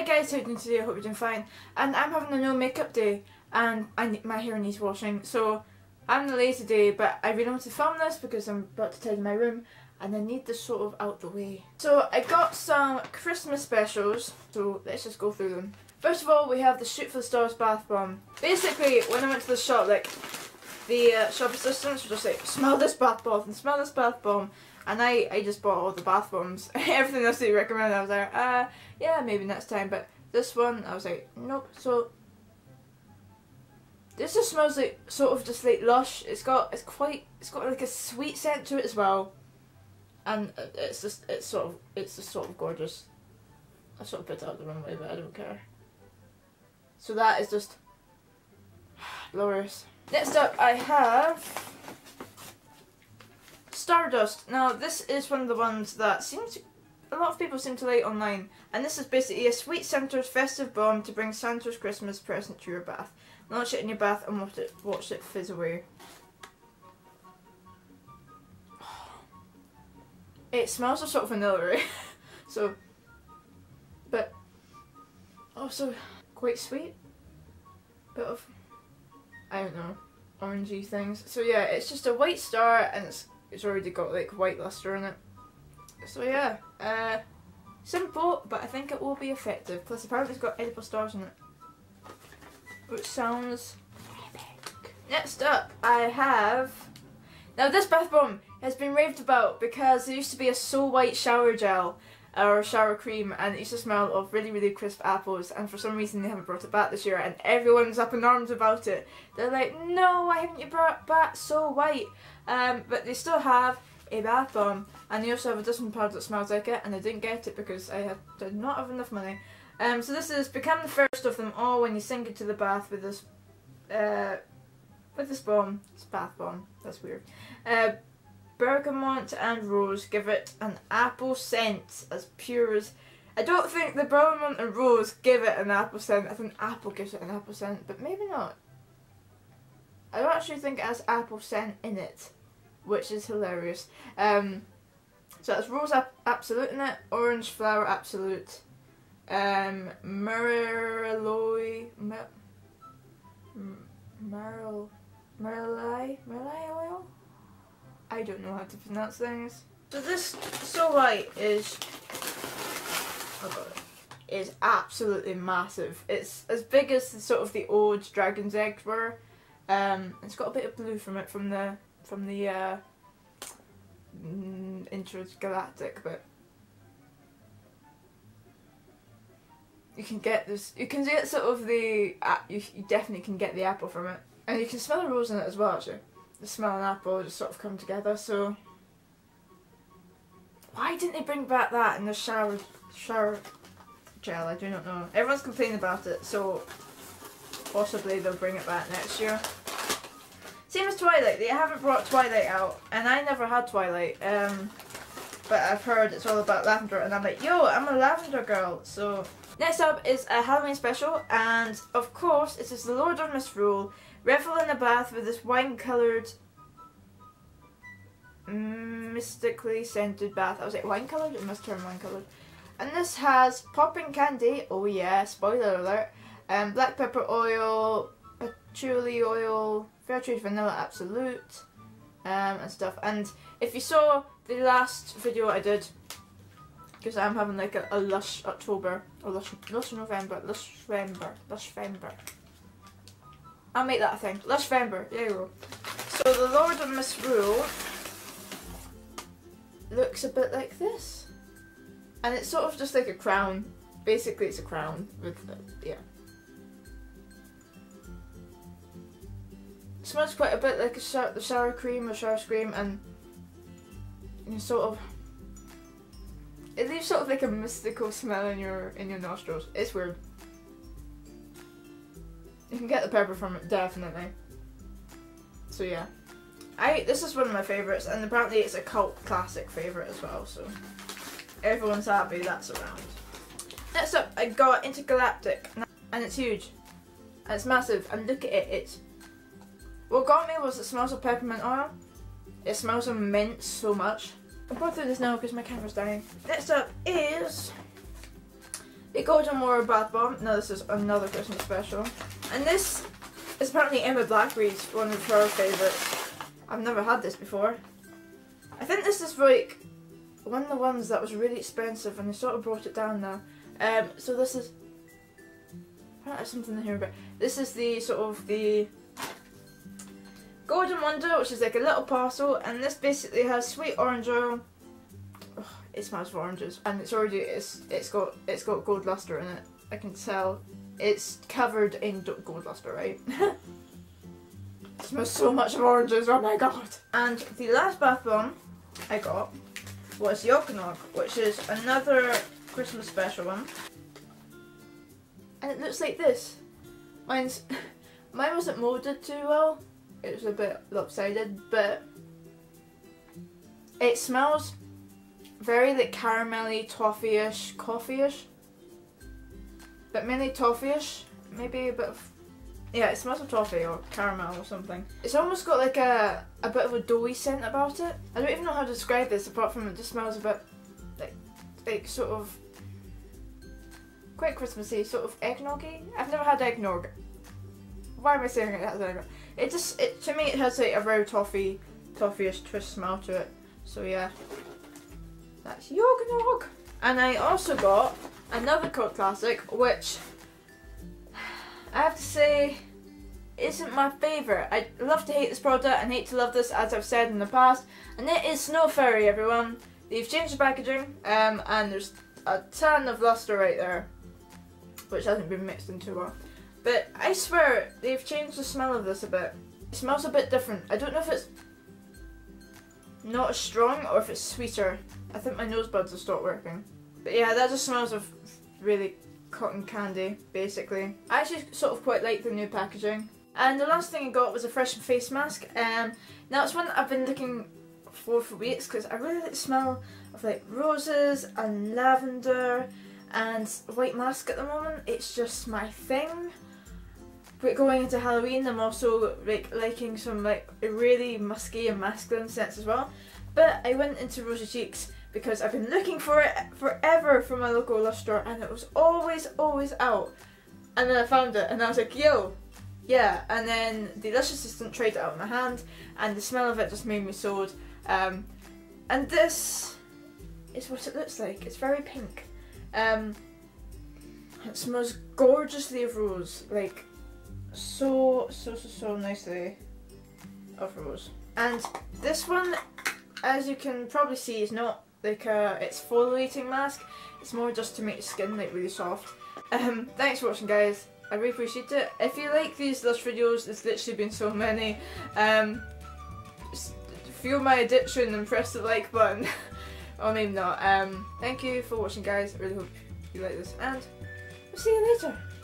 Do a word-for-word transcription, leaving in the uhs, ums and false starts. Hi guys, how are you doing today? I hope you're doing fine. And I'm having a no makeup day and I, my hair needs washing, so I'm late today, but I really want to film this because I'm about to tidy my room and I need this sort of out the way. So I got some Christmas specials, so let's just go through them. First of all, we have the Shoot for the Stars Bath Bomb. Basically, when I went to the shop, like the uh, shop assistants were just like, smell this bath bomb and smell this bath bomb. And I, I just bought all the bath bombs. Everything else they recommended, I was like, ah, uh, yeah, maybe next time. But this one, I was like, nope. So this just smells like sort of just like Lush. It's got it's quite it's got like a sweet scent to it as well, and it's just it's sort of it's just sort of gorgeous. I sort of put it out the runway, but I don't care. So that is just glorious. Next up, I have Star Dust. Now this is one of the ones that seems to, a lot of people seem to like online, and this is basically a sweet Santa's festive bomb to bring Santa's Christmas present to your bath. Launch it in your bath and watch it, watch it fizz away. It smells of sort of vanilla, right? So, but also quite sweet, bit of, I don't know, orangey things. So yeah, it's just a white star and it's It's already got like white luster in it. So yeah, uh, simple, but I think it will be effective. Plus apparently it's got edible stars in it, which sounds epic. Next up I have, now this bath bomb has been raved about because there used to be a So White shower gel or shower cream and it used to smell of really really crisp apples, and for some reason they haven't brought it back this year and everyone's up in arms about it. They're like, no, why haven't you brought back So White? Um, but they still have a bath bomb and they also have a dishing powder that smells like it, and I didn't get it because I had, did not have enough money. Um, so this is become the first of them all when you sink into the bath with this uh, with this bomb. It's bath bomb, that's weird. Uh, Bergamot and rose give it an apple scent as pure as... I don't think the bergamot and rose give it an apple scent. I think apple gives it an apple scent, but maybe not. I don't actually think it has apple scent in it, which is hilarious. Um, so it's rose ap absolute in it, orange flower absolute, um, merloy, mer merl, merlai, merlai oil? I don't know how to pronounce things. So this So White is, oh god, is absolutely massive. It's as big as the, sort of the old dragon's eggs were. Um, it's got a bit of blue from it from the from the uh, Intergalactic, but you can get this. You can get sort of the uh, you, you definitely can get the apple from it, and you can smell the rose in it as well. Actually, the smell and apple just sort of come together. So why didn't they bring back that in the shower shower gel? I do not know. Everyone's complaining about it, so possibly they'll bring it back next year. Same as Twilight, they haven't brought Twilight out, and I never had Twilight, um, but I've heard it's all about lavender, and I'm like, yo, I'm a lavender girl. So next up is a Halloween special, and of course it is the Lord of Misrule. Revel in a bath with this wine-coloured, mystically scented bath. I was like, wine-coloured? It must turn wine-coloured. And this has popping candy, oh yeah, spoiler alert, um, black pepper oil, patchouli oil, fair trade vanilla absolute, um, and stuff. And if you saw the last video I did, because I'm having like a, a Lush October, or Lush, Lush November, Lush November, Lush November. I'll make that a thing. Lush Vember, there you go. So the Lord of Misrule looks a bit like this. And it's sort of just like a crown. Basically it's a crown with, uh, yeah. It smells quite a bit like a sh the shower cream or shower cream, and you know, sort of, it leaves sort of like a mystical smell in your, in your nostrils. It's weird. You can get the pepper from it, definitely. So yeah, I this is one of my favourites, and apparently it's a cult classic favourite as well, so everyone's happy that's around. Next up I got Intergalactic, and it's huge, and it's massive, and look at it, it's... What got me was it smells of peppermint oil, it smells of mint so much. I'm going through this now because my camera's dying. Next up is the Golden Wonder Bath Bomb. Now this is another Christmas special. And this is apparently Emma Blackberry's, one of her favourites. I've never had this before. I think this is like one of the ones that was really expensive and they sort of brought it down now. Um, so this is, I have something in here, but this is the sort of the Golden Wonder, which is like a little parcel, and this basically has sweet orange oil. Oh, it smells of oranges, and it's already it's it's got it's got gold luster in it. I can tell it's covered in gold luster, right? It smells so much of oranges. Oh my god! And the last bath bomb I got was the Okonog, which is another Christmas special one. And it looks like this. Mine's mine wasn't molded too well. It was a bit lopsided, but it smells very like caramelly, toffee-ish, coffee-ish, but mainly toffee-ish. Maybe a bit of, yeah, it smells of toffee or caramel or something. It's almost got like a a bit of a doughy scent about it. I don't even know how to describe this apart from it just smells a bit like like sort of. Quite Christmassy, sort of eggnoggy. I've never had eggnog. Why am I saying it has eggnog? It just, it to me, it has like a very toffee, toffee-ish twist smell to it. So yeah, that's Yognog. And I also got another cult classic, which I have to say isn't my favourite. I love to hate this product and hate to love this, as I've said in the past. And it is Snow Fairy, everyone. They've changed the packaging, um, and there's a ton of luster right there, which hasn't been mixed in too well. But I swear they've changed the smell of this a bit. It smells a bit different. I don't know if it's not as strong or if it's sweeter. I think my nose buds have stopped working. But yeah, that just smells of really cotton candy, basically. I actually sort of quite like the new packaging. And the last thing I got was a fresh face mask. Um, now it's one that I've been looking for for weeks because I really like the smell of like roses and lavender. And white mask at the moment, it's just my thing. But going into Halloween, I'm also like liking some like really musky and masculine scents as well. But I went into Rosy Cheeks because I've been looking for it forever from my local Lush store, and it was always, always out. And then I found it, and I was like, yo, yeah. And then the Lush assistant tried it out in my hand, and the smell of it just made me sold. Um, and this is what it looks like. It's very pink. Um, it smells gorgeously of rose, like so, so, so, so nicely of rose. And this one, as you can probably see, is not like a, it's foliating mask. It's more just to make your skin like really soft. Um, thanks for watching, guys. I really appreciate it. If you like these Lush videos, there's literally been so many. Um, fuel my addiction and press the like button. Or maybe not. Um, thank you for watching, guys. I really hope you like this, and we'll see you later.